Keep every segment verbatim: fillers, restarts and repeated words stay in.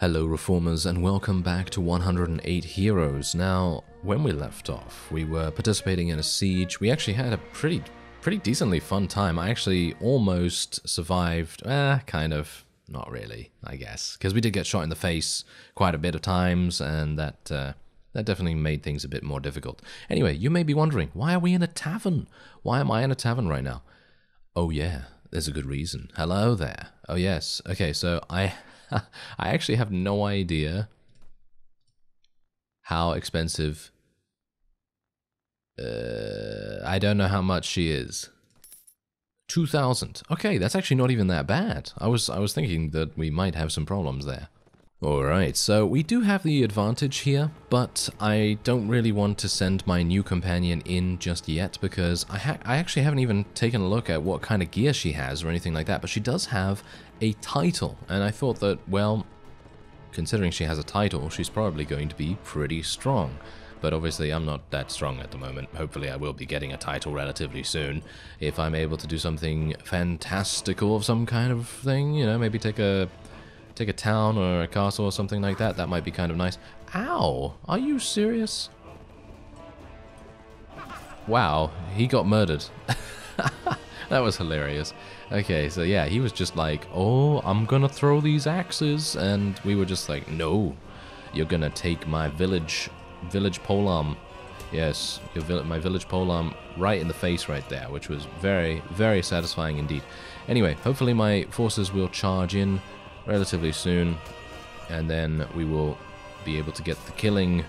Hello reformers and welcome back to one hundred eight Heroes. Now, when we left off, we were participating in a siege. We actually had a pretty pretty decently fun time. I actually almost survived, eh, kind of, not really, I guess. Because we did get shot in the face quite a bit of times, and that, uh, that definitely made things a bit more difficult. Anyway, you may be wondering, why are we in a tavern? Why am I in a tavern right now? Oh yeah, there's a good reason. Hello there. Oh yes, okay, so I... I actually have no idea how expensive, uh, I don't know how much she is. two thousand. Okay, that's actually not even that bad. I was, I was thinking that we might have some problems there. Alright, so we do have the advantage here, but I don't really want to send my new companion in just yet because I, ha I actually haven't even taken a look at what kind of gear she has or anything like that, but she does have a title, and I thought that, well, considering she has a title, she's probably going to be pretty strong. But obviously I'm not that strong at the moment. Hopefully I will be getting a title relatively soon. If I'm able to do something fantastical of some kind of thing, you know, maybe take a... Take a town or a castle or something like that. That might be kind of nice. Ow! Are you serious? Wow, he got murdered. That was hilarious. Okay, so yeah, he was just like, oh, I'm gonna throw these axes. And we were just like, no, you're gonna take my village, village polearm. Yes, your vill my village polearm right in the face right there, which was very, very satisfying indeed. Anyway, hopefully my forces will charge in relatively soon, and then we will be able to get the killing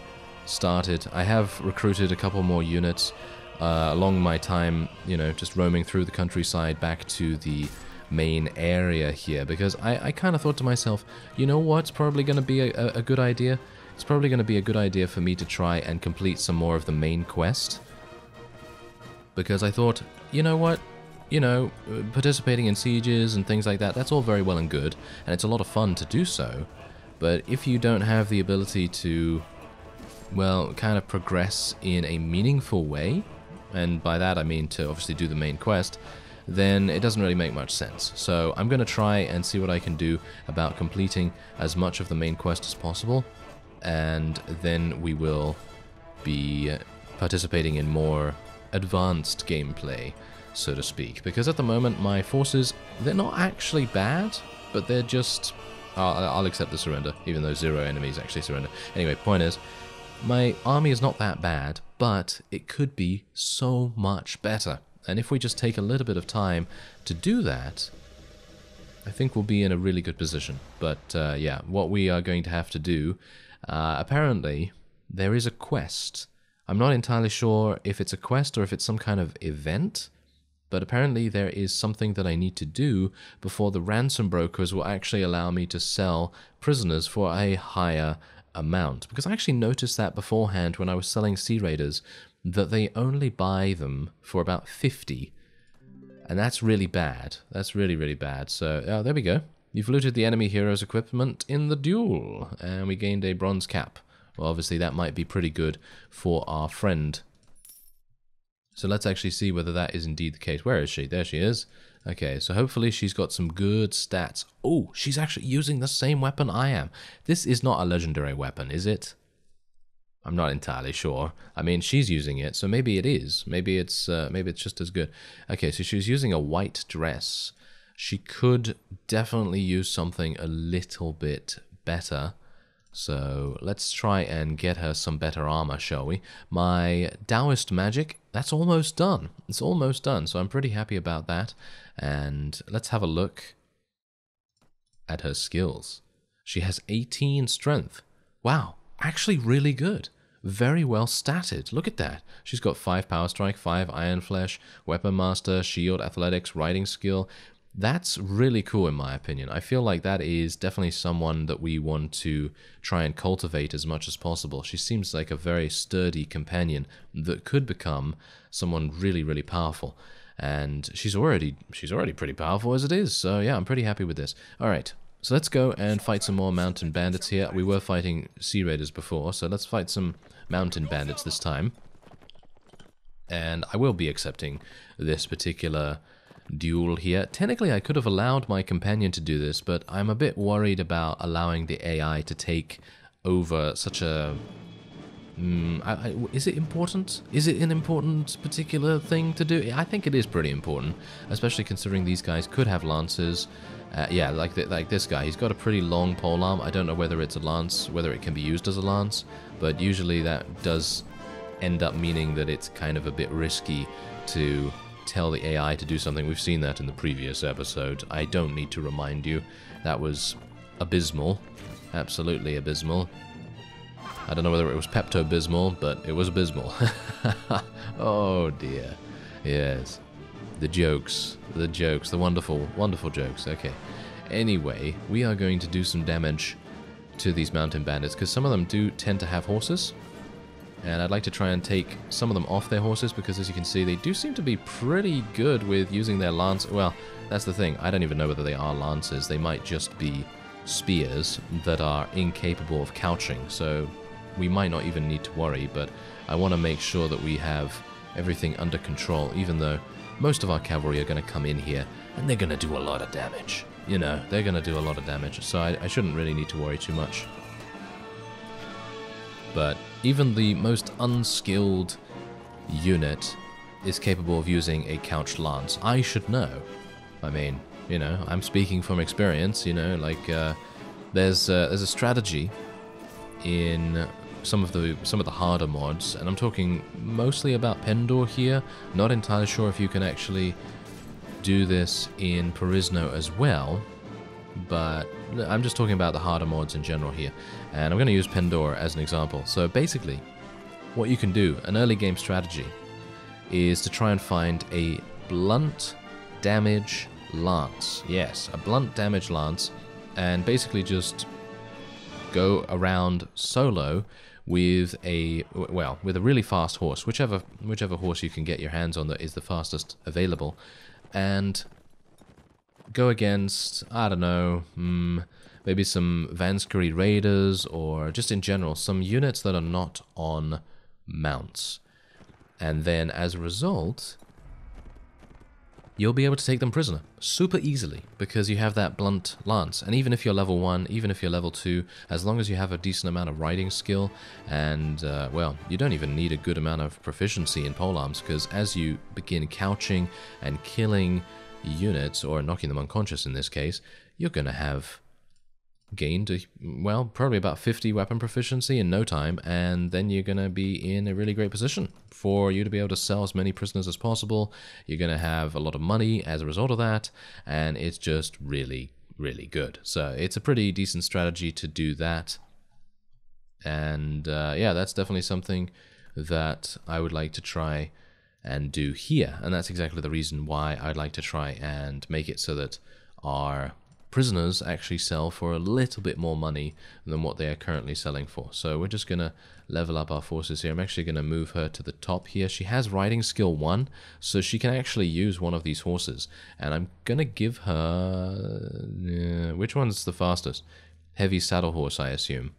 started. I have recruited a couple more units uh, along my time, you know, just roaming through the countryside back to the main area here, because I, I kind of thought to myself, you know what's probably going to be a, a, a good idea? It's probably going to be a good idea for me to try and complete some more of the main quest, because I thought, you know what? You know, participating in sieges and things like that, that's all very well and good, and it's a lot of fun to do so, but if you don't have the ability to, well, kind of progress in a meaningful way, and by that I mean to obviously do the main quest, then it doesn't really make much sense. So I'm going to try and see what I can do about completing as much of the main quest as possible, and then we will be participating in more advanced gameplay, so to speak, because at the moment my forces, they're not actually bad, but they're just, uh, I'll accept the surrender, even though zero enemies actually surrender. Anyway, point is, my army is not that bad, but it could be so much better, and if we just take a little bit of time to do that, I think we'll be in a really good position. But uh, yeah, what we are going to have to do, uh, apparently there is a quest. I'm not entirely sure if it's a quest or if it's some kind of event, but apparently there is something that I need to do before the ransom brokers will actually allow me to sell prisoners for a higher amount. Because I actually noticed that beforehand when I was selling Sea Raiders, that they only buy them for about fifty. And that's really bad. That's really, really bad. So, oh, there we go. You've looted the enemy hero's equipment in the duel. And we gained a bronze cap. Well, obviously that might be pretty good for our friend. So let's actually see whether that is indeed the case. Where is she? There she is. Okay, so hopefully she's got some good stats. Oh, she's actually using the same weapon I am. This is not a legendary weapon, is it? I'm not entirely sure. I mean, she's using it, so maybe it is. Maybe it's uh, maybe it's just as good. Okay, so she's using a white dress. She could definitely use something a little bit better. So let's try and get her some better armor, shall we? My Taoist magic, that's almost done. It's almost done, so I'm pretty happy about that. And let's have a look at her skills. She has eighteen strength. Wow, actually really good. Very well statted. Look at that. She's got five power strike, five iron flesh, weapon master, shield, athletics, riding skill. That's really cool in my opinion. I feel like that is definitely someone that we want to try and cultivate as much as possible. She seems like a very sturdy companion that could become someone really, really powerful. And she's already she's already pretty powerful as it is, so yeah, I'm pretty happy with this. Alright, so let's go and fight some more mountain bandits here. We were fighting Sea Raiders before, so let's fight some mountain bandits this time. And I will be accepting this particular duel here. Technically, I could have allowed my companion to do this, but I'm a bit worried about allowing the A I to take over such a... Mm, I, I, is it important? Is it an important particular thing to do? I think it is pretty important, especially considering these guys could have lances. Uh, yeah, like the, like this guy. He's got a pretty long polearm. I don't know whether it's a lance, whether it can be used as a lance, but usually that does end up meaning that it's kind of a bit risky to tell the A I to do something. We've seen that in the previous episode. I don't need to remind you. That was abysmal. Absolutely abysmal. I don't know whether it was Pepto-Bismol, but it was abysmal. Oh dear. Yes. The jokes. The jokes. The wonderful, wonderful jokes. Okay. Anyway, we are going to do some damage to these mountain bandits, because some of them do tend to have horses. And I'd like to try and take some of them off their horses, because as you can see, they do seem to be pretty good with using their lance. Well, that's the thing. I don't even know whether they are lances. They might just be spears that are incapable of couching. So... we might not even need to worry, but I want to make sure that we have everything under control, even though most of our cavalry are going to come in here and they're going to do a lot of damage. You know, they're going to do a lot of damage, so I, I shouldn't really need to worry too much. But even the most unskilled unit is capable of using a couched lance. I should know. I mean, you know, I'm speaking from experience, you know, like uh, there's, uh, there's a strategy in some of the some of the harder mods, and I'm talking mostly about Pendor here. Not entirely sure if you can actually do this in Perisno as well, but I'm just talking about the harder mods in general here, and I'm going to use Pendor as an example. So basically, what you can do, an early game strategy, is to try and find a blunt damage lance. Yes, a blunt damage lance, and basically just go around solo with a well with a really fast horse, whichever whichever horse you can get your hands on that is the fastest available, and go against, I don't know, mm, maybe some Vanskiri raiders, or just in general some units that are not on mounts, and then as a result you'll be able to take them prisoner super easily, because you have that blunt lance. And even if you're level one, even if you're level two, as long as you have a decent amount of riding skill, and, uh, well, you don't even need a good amount of proficiency in polearms, because as you begin couching and killing units, or knocking them unconscious in this case, you're going to have gained, well, probably about fifty weapon proficiency in no time, and then you're going to be in a really great position for you to be able to sell as many prisoners as possible. You're going to have a lot of money as a result of that, and it's just really, really good. So it's a pretty decent strategy to do that, and uh, yeah, that's definitely something that I would like to try and do here, and that's exactly the reason why I'd like to try and make it so that our prisoners actually sell for a little bit more money than what they are currently selling for. So we're just going to level up our forces here. I'm actually going to move her to the top here. She has riding skill one, so she can actually use one of these horses. And I'm going to give her... Uh, which one's the fastest? Heavy saddle horse, I assume.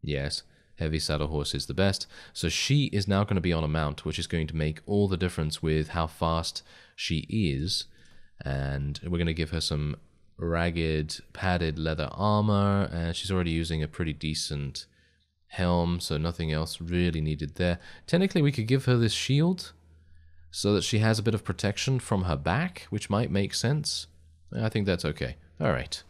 Yes, heavy saddle horse is the best. So she is now going to be on a mount, which is going to make all the difference with how fast she is. And we're going to give her some ragged padded leather armor, and she's already using a pretty decent helm, so nothing else really needed there. Technically, we could give her this shield so that she has a bit of protection from her back, which might make sense. I think that's okay. All right.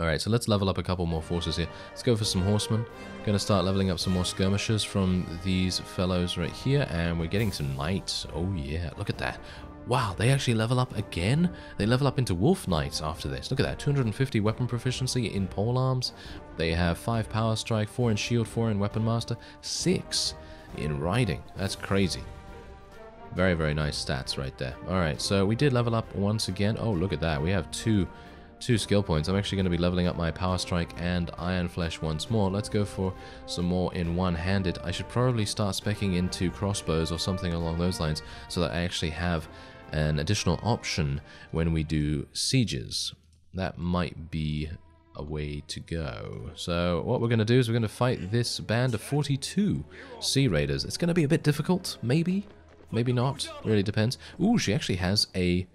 All right, so let's level up a couple more forces here. Let's go for some horsemen. Gonna start leveling up some more skirmishers from these fellows right here, and we're getting some knights. Oh yeah, look at that. Wow, they actually level up again? They level up into Wolf Knights after this. Look at that, two hundred fifty weapon proficiency in polearms. They have five power strike, four in shield, four in weapon master, six in riding. That's crazy. Very, very nice stats right there. All right, so we did level up once again. Oh, look at that. We have two, two skill points. I'm actually going to be leveling up my power strike and iron flesh once more. Let's go for some more in one-handed. I should probably start speccing into crossbows or something along those lines, so that I actually have an additional option when we do sieges. That might be a way to go. So what we're going to do is we're going to fight this band of forty-two sea raiders. It's going to be a bit difficult, maybe, Maybe not. Really depends. Ooh, she actually has a...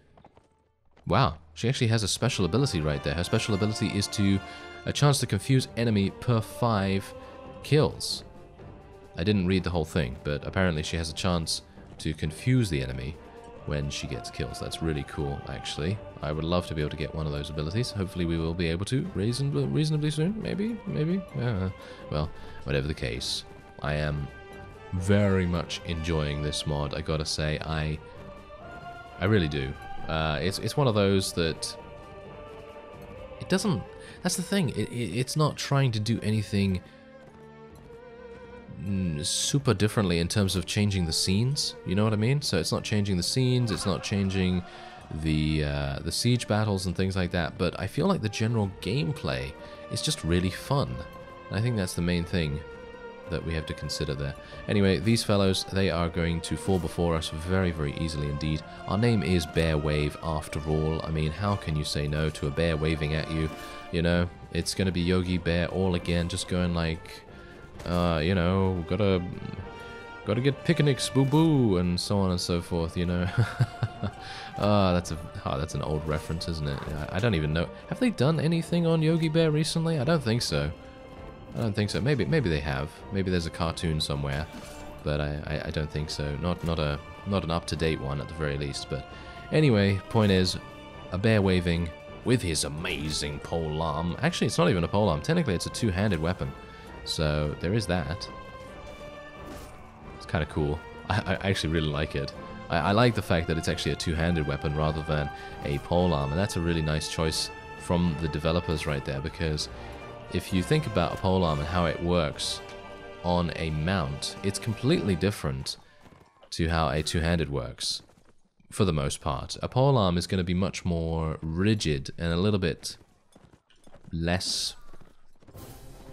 Wow. She actually has a special ability right there. Her special ability is to... A chance to confuse enemy per five kills. I didn't read the whole thing, but apparently she has a chance to confuse the enemy when she gets kills. That's really cool, actually. I would love to be able to get one of those abilities. Hopefully we will be able to reasonably, reasonably soon. Maybe, maybe. Uh, well, whatever the case, I am... very much enjoying this mod. I gotta say, I I really do. Uh, it's it's one of those that it doesn't. That's the thing. It, it it's not trying to do anything super differently in terms of changing the scenes. You know what I mean? So it's not changing the scenes. It's not changing the uh, the siege battles and things like that. But I feel like the general gameplay is just really fun. And I think that's the main thing that we have to consider there. Anyway, these fellows, they are going to fall before us very, very easily indeed. Our name is Bear Wave after all. I mean, how can you say no to a bear waving at you? You know, it's going to be Yogi Bear all again, just going like, uh, you know, gotta, gotta get picnics, boo-boo, and so on and so forth, you know. Ah, uh, that's a, oh, that's an old reference, isn't it? I don't even know. Have they done anything on Yogi Bear recently? I don't think so. I don't think so. Maybe maybe they have. Maybe there's a cartoon somewhere, but I, I, I don't think so. Not not a not an up-to-date one at the very least. But anyway, point is, a bear waving with his amazing polearm. Actually, it's not even a polearm. Technically, it's a two-handed weapon. So there is that. It's kind of cool. I, I actually really like it. I, I like the fact that it's actually a two-handed weapon rather than a polearm, and that's a really nice choice from the developers right there, because if you think about a polearm and how it works on a mount, it's completely different to how a two-handed works, for the most part. A polearm is going to be much more rigid and a little bit less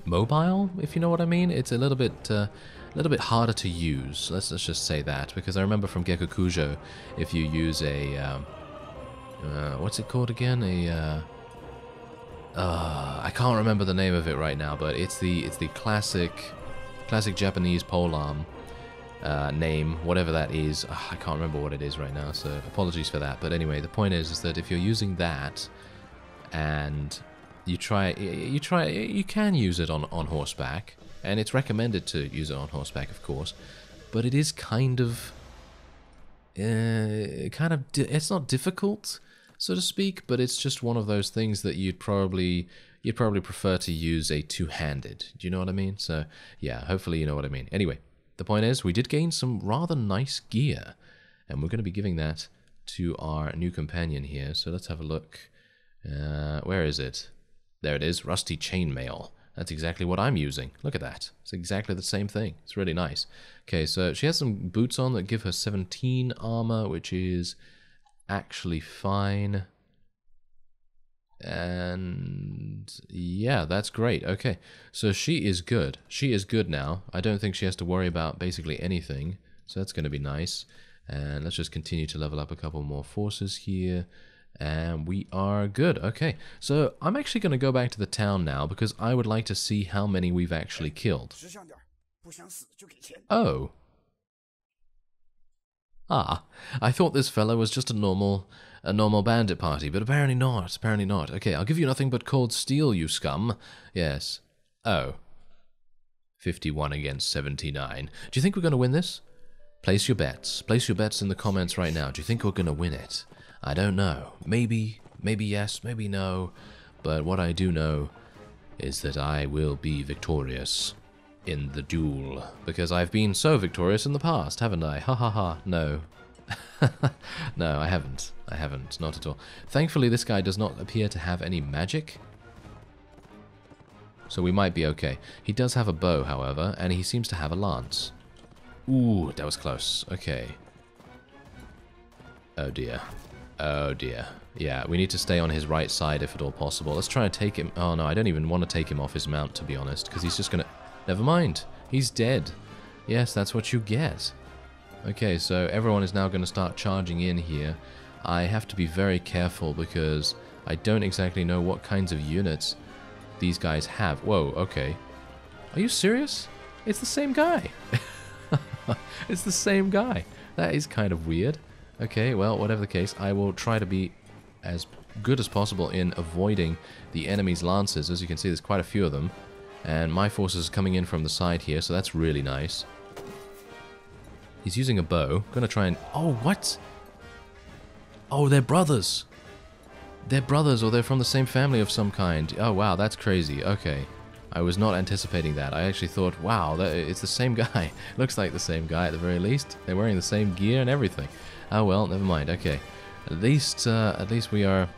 mobile, if you know what I mean. It's a little bit, uh, a little bit harder to use. Let's let's just say that, because I remember from Gekokujo, if you use a um, uh, what's it called again? A uh, Uh, I can't remember the name of it right now, but it's the it's the classic, classic Japanese polearm uh, name, whatever that is. Uh, I can't remember what it is right now, so apologies for that. But anyway, the point is, is that if you're using that, and you try, you try, you can use it on on horseback, and it's recommended to use it on horseback, of course. But it is kind of, uh, kind of, it's not difficult, so to speak, but it's just one of those things that you'd probably you'd probably prefer to use a two-handed. Do you know what I mean? So yeah, hopefully you know what I mean. Anyway, the point is we did gain some rather nice gear, and we're going to be giving that to our new companion here. So let's have a look. Uh, where is it? There it is, rusty chainmail. That's exactly what I'm using. Look at that. It's exactly the same thing. It's really nice. Okay, so she has some boots on that give her seventeen armor, which is actually fine, and yeah, that's great. Okay, so she is good. She is good now. I don't think she has to worry about basically anything, so that's going to be nice. And let's just continue to level up a couple more forces here, and we are good. Okay, so I'm actually going to go back to the town now, because I would like to see how many we've actually killed. Oh. Ah, I thought this fellow was just a normal, a normal bandit party, but apparently not, apparently not. Okay, I'll give you nothing but cold steel, you scum. Yes. Oh. fifty-one against seventy-nine. Do you think we're going to win this? Place your bets. Place your bets in the comments right now. Do you think we're going to win it? I don't know. Maybe, maybe yes, maybe no. But what I do know is that I will be victorious in the duel, because I've been so victorious in the past, haven't I? Ha ha ha. No. No, I haven't. I haven't. Not at all. Thankfully, this guy does not appear to have any magic, so we might be okay. He does have a bow, however, and he seems to have a lance. Ooh, that was close. Okay. Oh dear. Oh dear. Yeah, we need to stay on his right side if at all possible. Let's try and take him. Oh no, I don't even want to take him off his mount, to be honest, because he's just going to... Never mind, he's dead. Yes, that's what you get. Okay, so everyone is now going to start charging in here. I have to be very careful because I don't exactly know what kinds of units these guys have. Whoa, okay. Are you serious? It's the same guy. It's the same guy. That is kind of weird. Okay, well, whatever the case, I will try to be as good as possible in avoiding the enemy's lances. As you can see, there's quite a few of them. And my forces are coming in from the side here, so that's really nice. He's using a bow. Gonna try and... Oh, what? Oh, they're brothers! They're brothers, or they're from the same family of some kind. Oh, wow, that's crazy. Okay. I was not anticipating that. I actually thought, wow, that, it's the same guy. Looks like the same guy at the very least. They're wearing the same gear and everything. Oh, well, never mind. Okay. At least, uh, at least we are...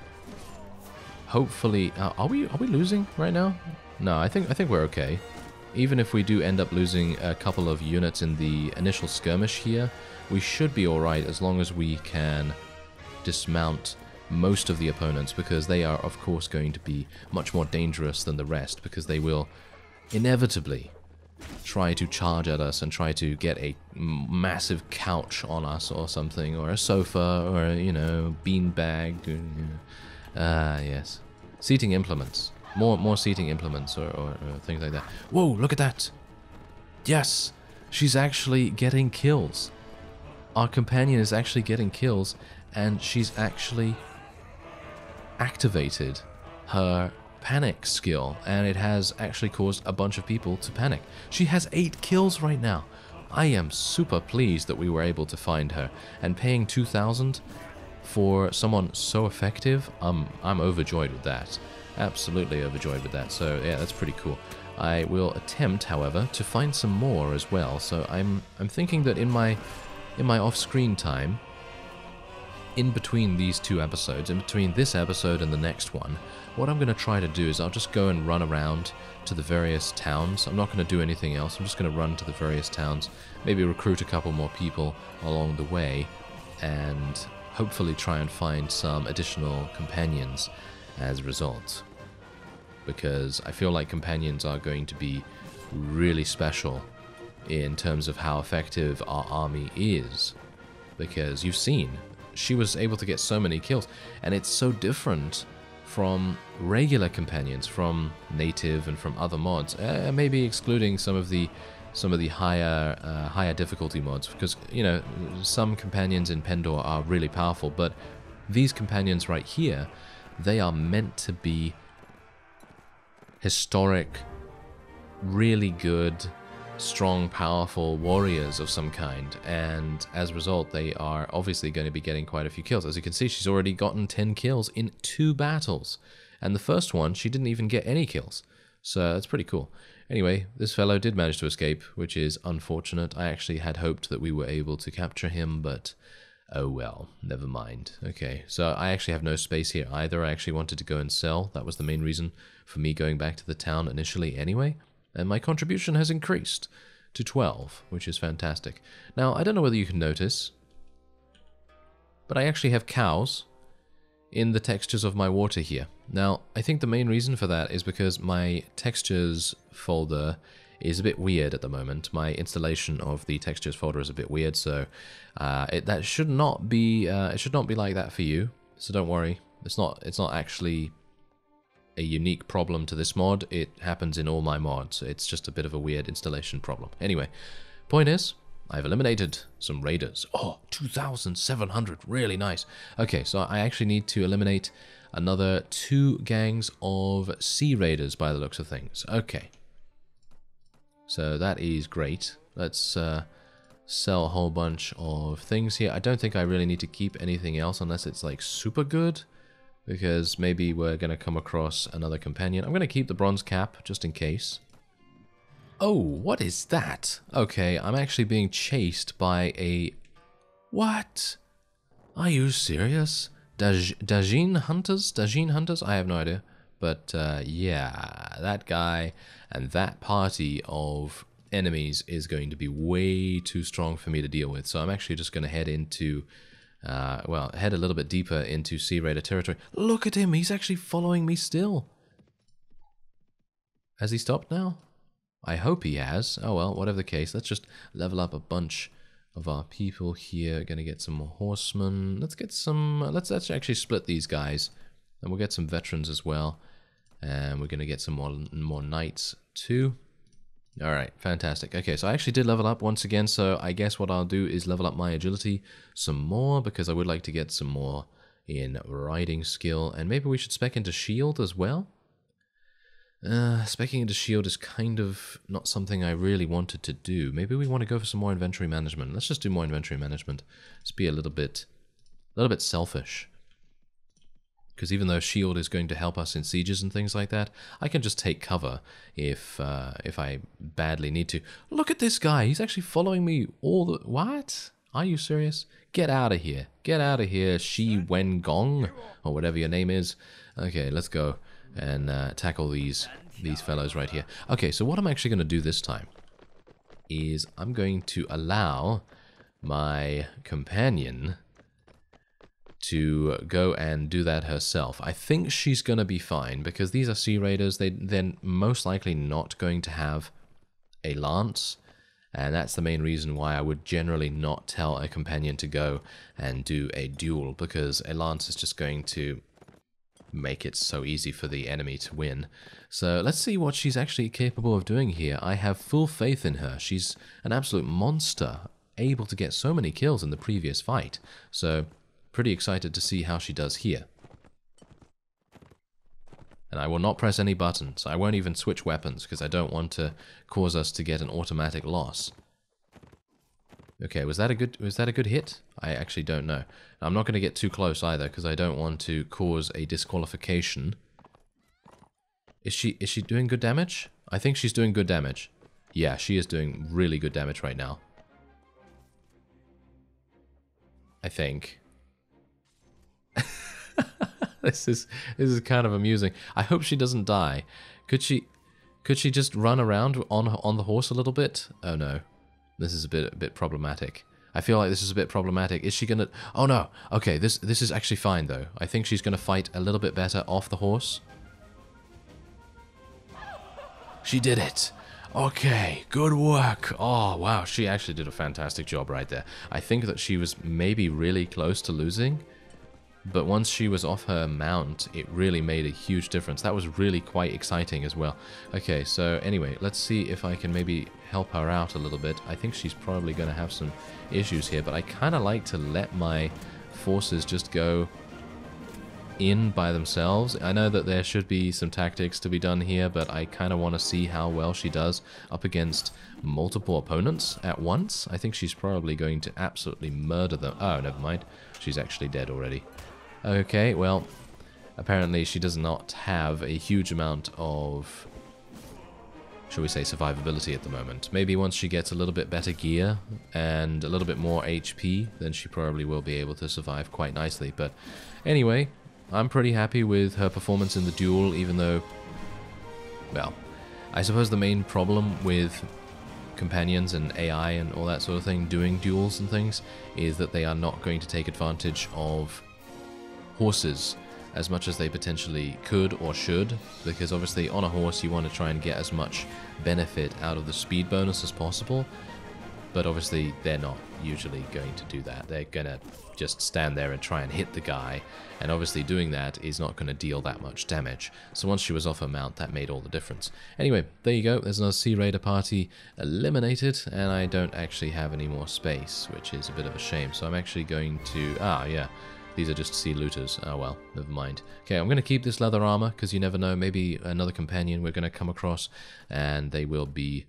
Hopefully... Uh, are we, are we losing right now? No, I think I think we're okay. Even if we do end up losing a couple of units in the initial skirmish here, we should be alright as long as we can dismount most of the opponents, because they are, of course, going to be much more dangerous than the rest, because they will inevitably try to charge at us and try to get a massive couch on us or something, or a sofa, or, a, you know, beanbag. Ah, uh, yes. Seating implements. More more seating implements or, or, or things like that. Whoa, look at that! Yes! She's actually getting kills. Our companion is actually getting kills, and she's actually activated her panic skill, and it has actually caused a bunch of people to panic. She has eight kills right now. I am super pleased that we were able to find her, and paying two thousand for someone so effective, um, I'm overjoyed with that. Absolutely overjoyed with that, so yeah, that's pretty cool. I will attempt, however, to find some more as well, so I'm I'm thinking that in my in my off-screen time, in between these two episodes, in between this episode and the next one, what I'm going to try to do is I'll just go and run around to the various towns. I'm not going to do anything else, I'm just going to run to the various towns, maybe recruit a couple more people along the way, and hopefully try and find some additional companions as a result, because I feel like companions are going to be really special in terms of how effective our army is, because you've seen she was able to get so many kills, and it's so different from regular companions, from native and from other mods, uh, maybe excluding some of the some of the higher uh, higher difficulty mods, because, you know, some companions in Pendor are really powerful, but these companions right here, they are meant to be historic, really good, strong, powerful warriors of some kind, and as a result, they are obviously going to be getting quite a few kills. As you can see, she's already gotten ten kills in two battles, and the first one, she didn't even get any kills, so that's pretty cool. Anyway, this fellow did manage to escape, which is unfortunate. I actually had hoped that we were able to capture him, but... oh well, never mind. Okay, so I actually have no space here either. I actually wanted to go and sell. That was the main reason for me going back to the town initially anyway. And my contribution has increased to twelve, which is fantastic. Now, I don't know whether you can notice, but I actually have cows in the textures of my water here. Now, I think the main reason for that is because my textures folder is a bit weird at the moment. My installation of the textures folder is a bit weird, so uh, it, that should not be uh, it should not be like that for you. So don't worry, it's not it's not actually a unique problem to this mod. It happens in all my mods. It's just a bit of a weird installation problem. Anyway, point is, I've eliminated some raiders. Oh, two thousand seven hundred, really nice. Okay, so I actually need to eliminate another two gangs of sea raiders by the looks of things. Okay. So that is great. Let's uh, sell a whole bunch of things here. I don't think I really need to keep anything else unless it's like super good, because maybe we're going to come across another companion. I'm going to keep the bronze cap just in case. Oh, what is that? Okay, I'm actually being chased by a... What? Are you serious? Daj Dajin hunters? Dajin hunters? I have no idea. But uh, yeah, that guy and that party of enemies is going to be way too strong for me to deal with. So I'm actually just going to head into, uh, well, head a little bit deeper into Sea Raider territory. Look at him, he's actually following me still. Has he stopped now? I hope he has. Oh well, whatever the case, let's just level up a bunch of our people here. Going to get some more horsemen. Let's get some, let's, let's actually split these guys. And we'll get some veterans as well. And we're going to get some more, more knights too. All right, fantastic. Okay, so I actually did level up once again, so I guess what I'll do is level up my agility some more, because I would like to get some more in riding skill, and maybe we should spec into shield as well. Uh, speccing into shield is kind of not something I really wanted to do. Maybe we want to go for some more inventory management. Let's just do more inventory management. Let's be a little bit, a little bit selfish. Because even though shield is going to help us in sieges and things like that, I can just take cover if uh, if I badly need to. Look at this guy. He's actually following me all the... What? Are you serious? Get out of here. Get out of here, Shi Wen Gong, or whatever your name is. Okay, let's go and uh, tackle these, these fellows right here. Okay, so what I'm actually going to do this time is I'm going to allow my companion to go and do that herself. I think she's going to be fine, because these are Sea Raiders. They, they're most likely not going to have a lance, and that's the main reason why I would generally not tell a companion to go and do a duel, because a lance is just going to make it so easy for the enemy to win. So let's see what she's actually capable of doing here. I have full faith in her. She's an absolute monster, able to get so many kills in the previous fight. So... pretty excited to see how she does here. And I will not press any buttons. I won't even switch weapons, because I don't want to cause us to get an automatic loss. Okay, was that a good was that a good hit? I actually don't know. I'm not going to get too close either, because I don't want to cause a disqualification. Is she is she doing good damage? I think she's doing good damage. Yeah, she is doing really good damage right now, I think. This is this is kind of amusing. I hope she doesn't die. Could she could she just run around on on the horse a little bit? Oh no, this is a bit a bit problematic. I feel like this is a bit problematic. Is she gonna? Oh no. Okay, this this is actually fine though. I think she's gonna fight a little bit better off the horse. She did it. Okay, good work. Oh wow, she actually did a fantastic job right there. I think that she was maybe really close to losing. But once she was off her mount, it really made a huge difference. That was really quite exciting as well. Okay, so anyway, let's see if I can maybe help her out a little bit. I think she's probably going to have some issues here, but I kind of like to let my forces just go in by themselves. I know that there should be some tactics to be done here, but I kind of want to see how well she does up against multiple opponents at once. I think she's probably going to absolutely murder them. Oh, never mind. She's actually dead already. Okay, well, apparently she does not have a huge amount of, shall we say, survivability at the moment. Maybe once she gets a little bit better gear and a little bit more H P, then she probably will be able to survive quite nicely. But anyway, I'm pretty happy with her performance in the duel, even though, well, I suppose the main problem with companions and A I and all that sort of thing doing duels and things is that they are not going to take advantage of horses as much as they potentially could or should, because obviously on a horse you want to try and get as much benefit out of the speed bonus as possible, but obviously they're not usually going to do that. They're gonna just stand there and try and hit the guy, and obviously doing that is not going to deal that much damage. So once she was off her mount, that made all the difference. Anyway, there you go. There's another Sea Raider party eliminated, and I don't actually have any more space, which is a bit of a shame. So I'm actually going to... ah, yeah. These are just sea looters. Oh well, never mind. Okay, I'm going to keep this leather armor, because you never know, maybe another companion we're going to come across, and they will be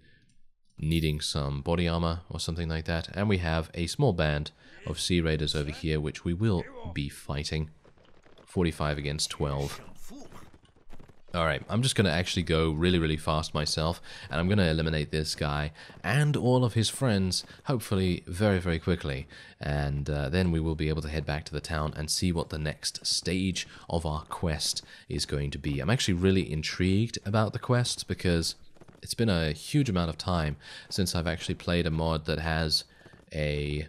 needing some body armor or something like that. And we have a small band of Sea Raiders over here, which we will be fighting. forty-five against twelve. Alright, I'm just going to actually go really, really fast myself, and I'm going to eliminate this guy and all of his friends, hopefully very, very quickly. And uh, then we will be able to head back to the town and see what the next stage of our quest is going to be. I'm actually really intrigued about the quest, because it's been a huge amount of time since I've actually played a mod that has a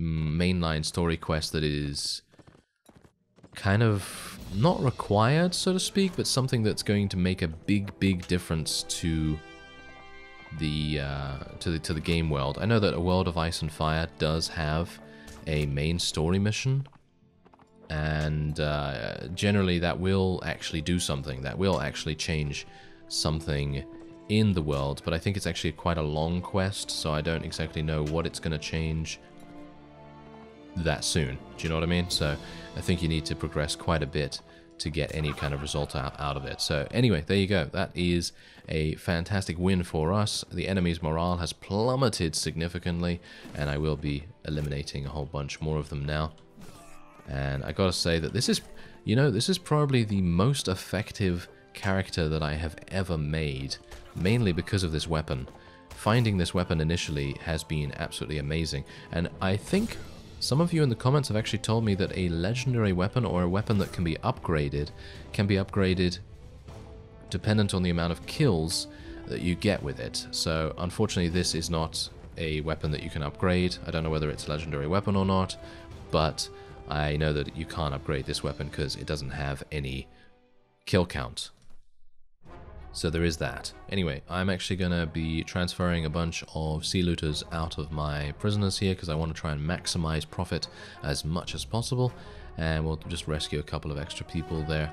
mainline story quest that is kind of not required, so to speak, but something that's going to make a big, big difference to the uh, to the to the game world. I know that A World of Ice and Fire does have a main story mission, and uh, generally that will actually do something. That will actually change something in the world, but I think it's actually quite a long quest, so I don't exactly know what it's going to change that soon. Do you know what I mean? So I think you need to progress quite a bit to get any kind of result out, out of it. So anyway, there you go. That is a fantastic win for us. The enemy's morale has plummeted significantly, and I will be eliminating a whole bunch more of them now. And I gotta say that this is, you know, this is probably the most effective character that I have ever made, mainly because of this weapon. Finding this weapon initially has been absolutely amazing, and I think some of you in the comments have actually told me that a legendary weapon or a weapon that can be upgraded can be upgraded dependent on the amount of kills that you get with it. So unfortunately this is not a weapon that you can upgrade. I don't know whether it's a legendary weapon or not, but I know that you can't upgrade this weapon because it doesn't have any kill count. So there is that. Anyway, I'm actually going to be transferring a bunch of sea looters out of my prisoners here because I want to try and maximize profit as much as possible. And we'll just rescue a couple of extra people there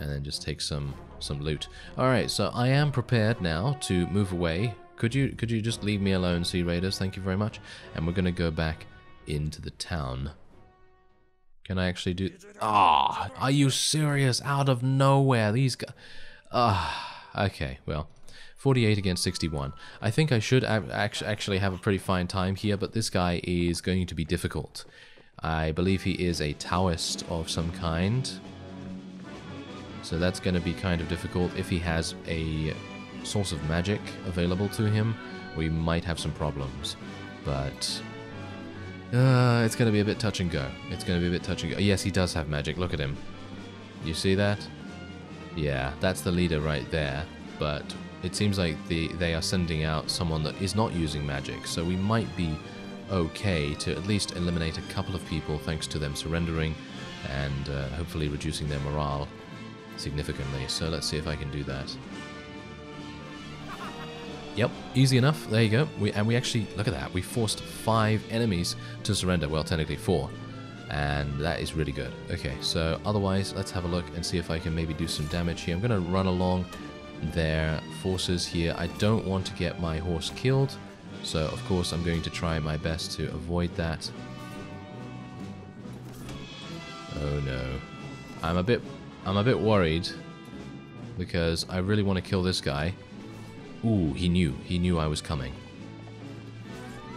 and then just take some, some loot. Alright, so I am prepared now to move away. Could you, could you just leave me alone, Sea Raiders? Thank you very much. And we're going to go back into the town. Can I actually do... Ah, oh, are you serious? Out of nowhere, these guys... Ah, uh, okay, well, forty-eight against sixty-one. I think I should actually have a pretty fine time here, but this guy is going to be difficult. I believe he is a Taoist of some kind, so that's going to be kind of difficult. If he has a source of magic available to him, we might have some problems, but... Uh, it's going to be a bit touch and go. It's going to be a bit touch and go. Yes, he does have magic, look at him. You see that? Yeah, that's the leader right there, but it seems like the, they are sending out someone that is not using magic, so we might be okay to at least eliminate a couple of people thanks to them surrendering and uh, hopefully reducing their morale significantly. So let's see if I can do that. Yep, easy enough. There you go. We, and we actually, look at that, we forced five enemies to surrender. Well, technically four. And that is really good. Okay, so otherwise, let's have a look and see if I can maybe do some damage here. I'm going to run along their forces here. I don't want to get my horse killed, so of course I'm going to try my best to avoid that. Oh no, I'm a bit, I'm a bit worried because I really want to kill this guy. Ooh, he knew, he knew I was coming.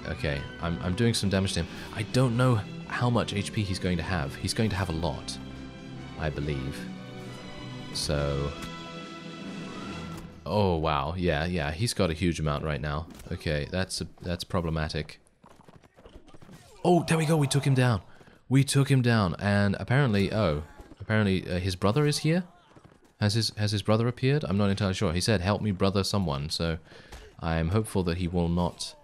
Okay, I'm, I'm doing some damage to him. I don't know how much H P he's going to have. He's going to have a lot, I believe. So... Oh, wow. Yeah, yeah, he's got a huge amount right now. Okay, that's, a, that's problematic. Oh, there we go, we took him down. We took him down, and apparently, oh, apparently uh, his brother is here? Has his, has his brother appeared? I'm not entirely sure. He said, help me brother someone, so I'm hopeful that he will not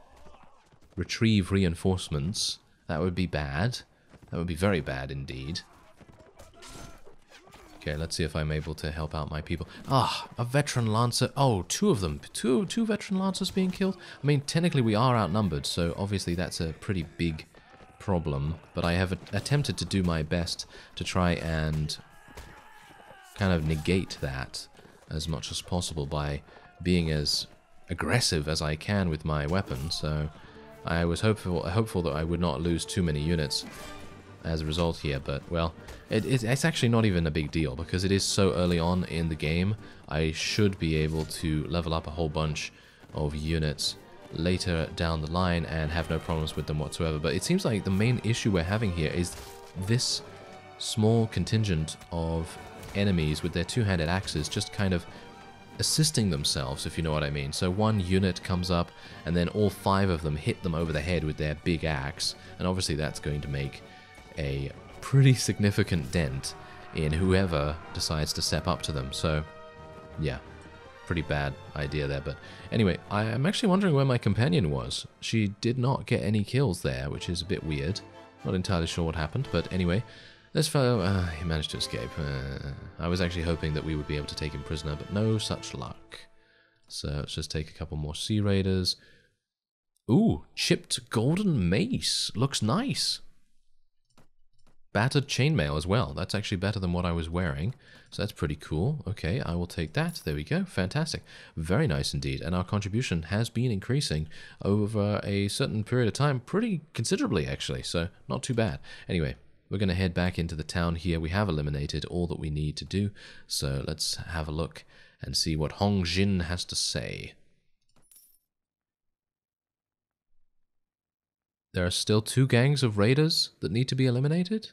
retrieve reinforcements. That would be bad. That would be very bad indeed. Okay, let's see if I'm able to help out my people. Ah, a veteran lancer. Oh, two of them. Two, two veteran lancers being killed? I mean, technically we are outnumbered, so obviously that's a pretty big problem. But I have attempted to do my best to try and kind of negate that as much as possible by being as aggressive as I can with my weapon, so... I was hopeful hopeful that I would not lose too many units as a result here, but well, it, it, it's actually not even a big deal because it is so early on in the game. I should be able to level up a whole bunch of units later down the line and have no problems with them whatsoever, but it seems like the main issue we're having here is this small contingent of enemies with their two-handed axes just kind of assisting themselves, if you know what I mean. So one unit comes up and then all five of them hit them over the head with their big axe, and obviously that's going to make a pretty significant dent in whoever decides to step up to them. So yeah, pretty bad idea there. But anyway, I am actually wondering where my companion was. She did not get any kills there, which is a bit weird. Not entirely sure what happened, but anyway, this fellow, uh, he managed to escape. Uh, I was actually hoping that we would be able to take him prisoner, but no such luck. So let's just take a couple more Sea Raiders. Ooh, chipped golden mace. Looks nice. battered chainmail as well. That's actually better than what I was wearing. So that's pretty cool. Okay, I will take that. There we go. Fantastic. Very nice indeed. And our contribution has been increasing over a certain period of time pretty considerably, actually. So not too bad. Anyway, we're going to head back into the town here. We have eliminated all that we need to do. So let's have a look and see what Hong Jin has to say. There are still two gangs of raiders that need to be eliminated?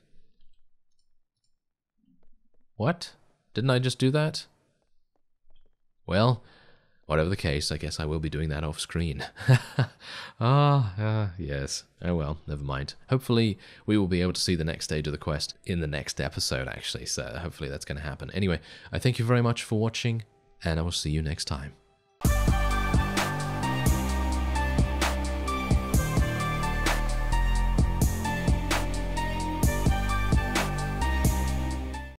What? Didn't I just do that? Well, whatever the case, I guess I will be doing that off screen. ah, ah, yes. Oh well, never mind. Hopefully we will be able to see the next stage of the quest in the next episode, actually, so hopefully that's going to happen. Anyway, I thank you very much for watching, and I will see you next time.